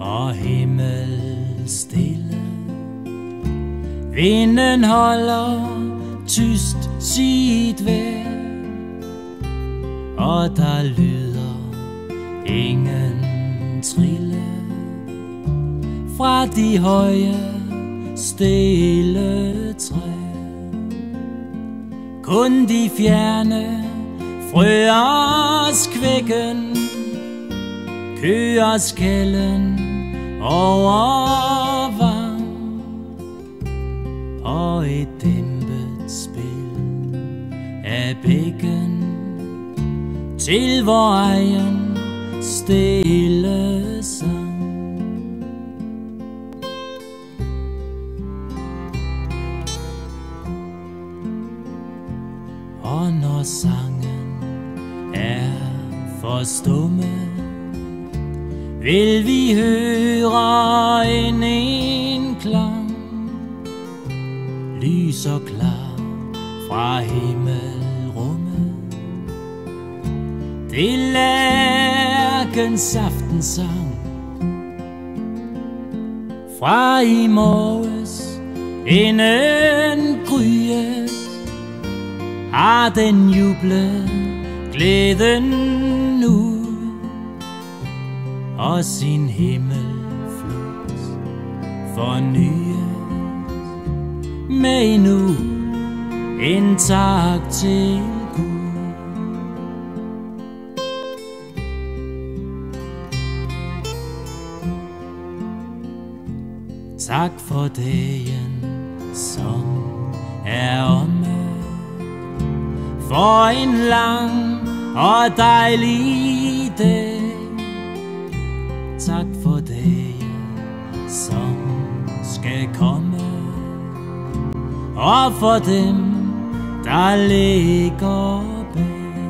av himmelstille. Vinden holder tyst sit vær, og der lyder ingen trille fra de høje stille træer. Kun de fjerne frøers kvækken kører skælden over vang, og et dæmpet spil af bækken til vor egen stille sang. Og når sangen er forstummet, vil vi høre en klang, lys og klar fra himmelrummet. Det er lærkens aftensang fra i morges inden gryet. Har den jublet glæden nu, og sin himmelflugt fornyet med endnu en tak til Gud. Tak for dagen, som er omme, for en lang og dejlig dag. Tak for dagen, som skal komme, og for dem, der ligger bag.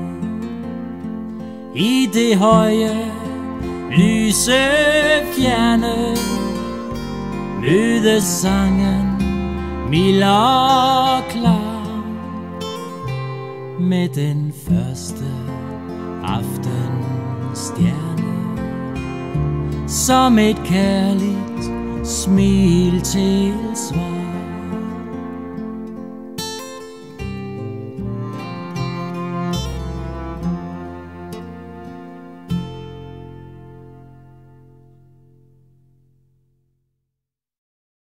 I det høje, lyse fjerne mødes sangen mild og klar med den første aftenstjerne som et kærligt smil til svar.